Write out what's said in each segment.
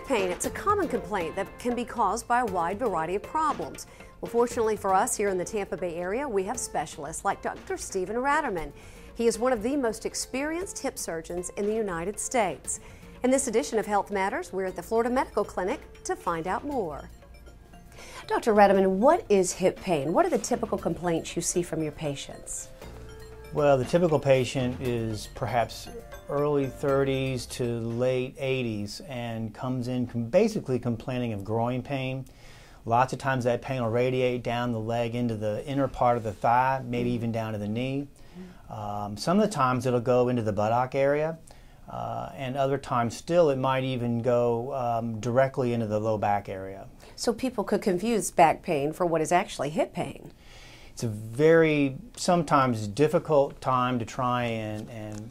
Hip pain, it's a common complaint that can be caused by a wide variety of problems. Well, fortunately for us here in the Tampa Bay area, we have specialists like Dr. Stephen Raterman. He is one of the most experienced hip surgeons in the United States. In this edition of Health Matters, we're at the Florida Medical Clinic to find out more. Dr. Raterman, what is hip pain? What are the typical complaints you see from your patients? Well, the typical patient is perhaps early 30s to late 80s and comes in basically complaining of groin pain. Lots of times that pain will radiate down the leg into the inner part of the thigh, maybe even down to the knee. Some of the times it'll go into the buttock area, and other times still it might even go directly into the low back area. So people could confuse back pain for what is actually hip pain. It's a very sometimes difficult time to try and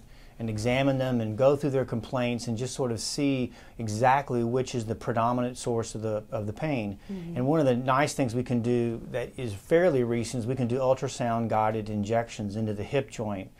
examine them and go through their complaints and just sort of see exactly which is the predominant source of the pain. Mm-hmm. And one of the nice things we can do that is fairly recent is we can do ultrasound guided injections into the hip joint.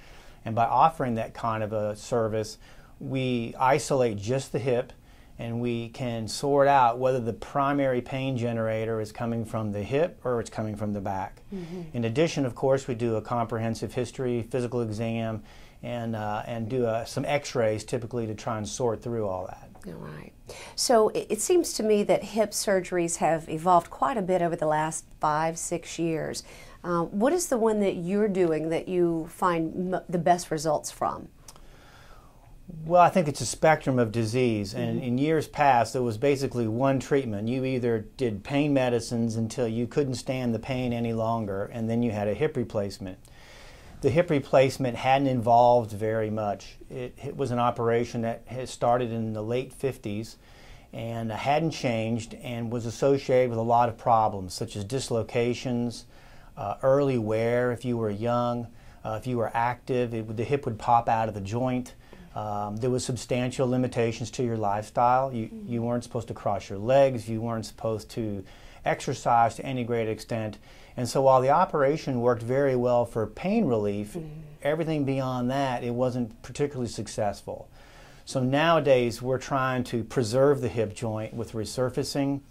And by offering that kind of a service, we isolate just the hip and we can sort out whether the primary pain generator is coming from the hip or it's coming from the back. Mm-hmm. In addition, of course, we do a comprehensive history, physical exam, and do some x-rays typically to try and sort through all that. All right. So it seems to me that hip surgeries have evolved quite a bit over the last 5-6 years. What is the one that you're doing that you find the best results from? Well, I think it's a spectrum of disease, and in years past there was basically one treatment. You either did pain medicines until you couldn't stand the pain any longer, and then you had a hip replacement. The hip replacement hadn't involved very much. It was an operation that had started in the late 50s and hadn't changed and was associated with a lot of problems such as dislocations, early wear if you were young, if you were active, the hip would pop out of the joint. There was substantial limitations to your lifestyle. You weren't supposed to cross your legs, you weren't supposed to exercise to any great extent. And so while the operation worked very well for pain relief, everything beyond that, it wasn't particularly successful. So nowadays we're trying to preserve the hip joint with resurfacing.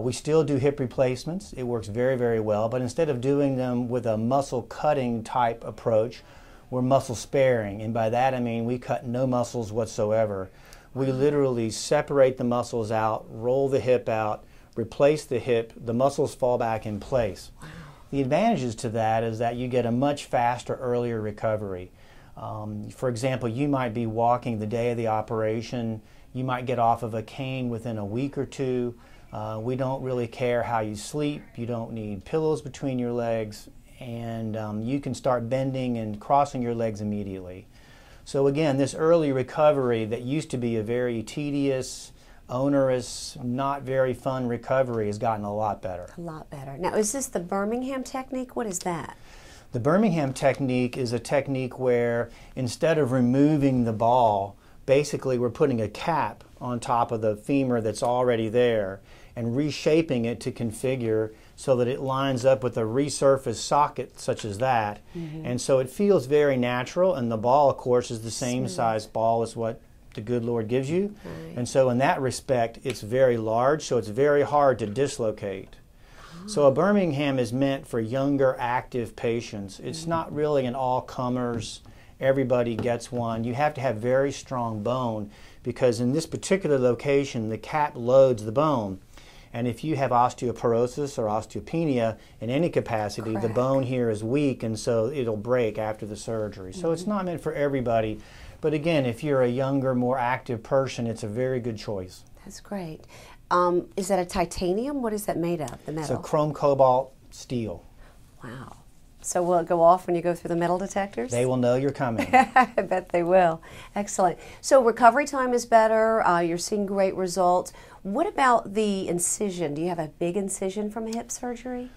We still do hip replacements. It works very, very well, but instead of doing them with a muscle cutting type approach, we're muscle sparing, and by that I mean we cut no muscles whatsoever. We literally separate the muscles out, roll the hip out, replace the hip, the muscles fall back in place. Wow. The advantages to that is that you get a much faster, earlier recovery. For example, you might be walking the day of the operation, you might get off of a cane within a week or two. We don't really care how you sleep, you don't need pillows between your legs, and you can start bending and crossing your legs immediately. So again, this early recovery that used to be a very tedious, onerous, not very fun recovery has gotten a lot better. A lot better. Now, is this the Birmingham technique? What is that? The Birmingham technique is a technique where instead of removing the ball, basically we're putting a cap on top of the femur that's already there and reshaping it to configure so that it lines up with a resurfaced socket such as that. Mm-hmm. And so it feels very natural, and the ball, of course, is the same size ball as what the good Lord gives you. Right. And so in that respect, it's very large, so it's very hard to dislocate. Oh. So a Birmingham is meant for younger, active patients. It's not really an all-comers, everybody gets one. You have to have very strong bone because in this particular location, the cap loads the bone. And if you have osteoporosis or osteopenia in any capacity, the bone here is weak, and so it'll break after the surgery. So it's not meant for everybody. But again, if you're a younger, more active person, it's a very good choice. That's great. Is that a titanium? What is that made of, the metal? It's a chrome cobalt steel. Wow. So will it go off when you go through the metal detectors? They will know you're coming. I bet they will. Excellent. So recovery time is better. You're seeing great results. What about the incision? Do you have a big incision from hip surgery?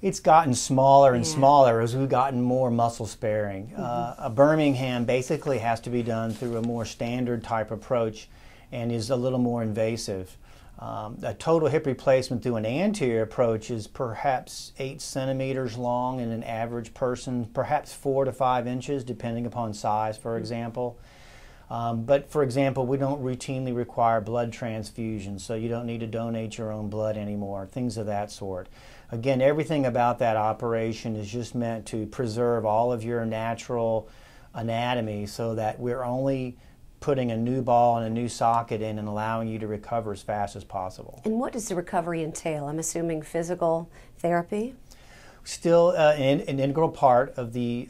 It's gotten smaller and smaller as we've gotten more muscle sparing. A Birmingham basically has to be done through a more standard type approach and is a little more invasive. A total hip replacement through an anterior approach is perhaps 8 centimeters long in an average person, perhaps 4 to 5 inches depending upon size, for example. But for example, we don't routinely require blood transfusions, so you don't need to donate your own blood anymore, things of that sort. Again, everything about that operation is just meant to preserve all of your natural anatomy so that we're only putting a new ball and a new socket in and allowing you to recover as fast as possible. And what does the recovery entail? I'm assuming physical therapy? Still an integral part of the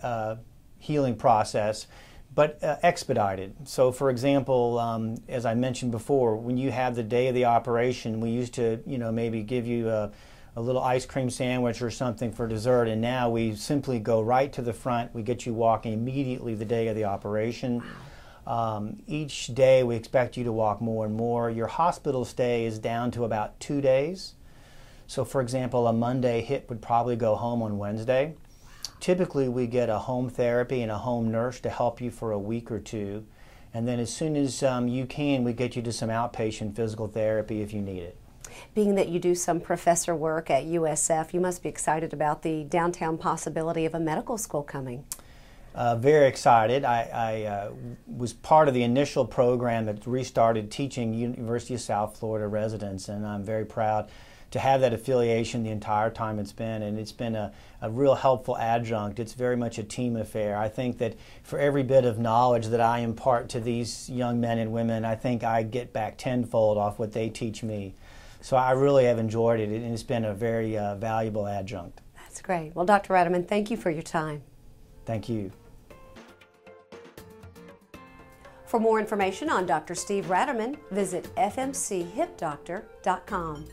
healing process, but expedited. So for example, as I mentioned before, when you have the day of the operation, we used to, you know, maybe give you a little ice cream sandwich or something for dessert, and now we simply go right to the front. We get you walking immediately the day of the operation. Each day we expect you to walk more and more. Your hospital stay is down to about 2 days. So for example, a Monday hip would probably go home on Wednesday. Typically we get a home therapy and a home nurse to help you for a week or two, and then as soon as you can, we get you to some outpatient physical therapy if you need it. Being that you do some professor work at USF, you must be excited about the downtown possibility of a medical school coming. Very excited. I was part of the initial program that restarted teaching University of South Florida residents, and I'm very proud to have that affiliation the entire time it's been, and it's been a real helpful adjunct. It's very much a team affair. I think that for every bit of knowledge that I impart to these young men and women, I think I get back tenfold off what they teach me. So I really have enjoyed it, and it's been a very valuable adjunct. That's great. Well, Dr. Raterman, thank you for your time. Thank you. For more information on Dr. Steve Raterman, visit fmchipdoctor.com.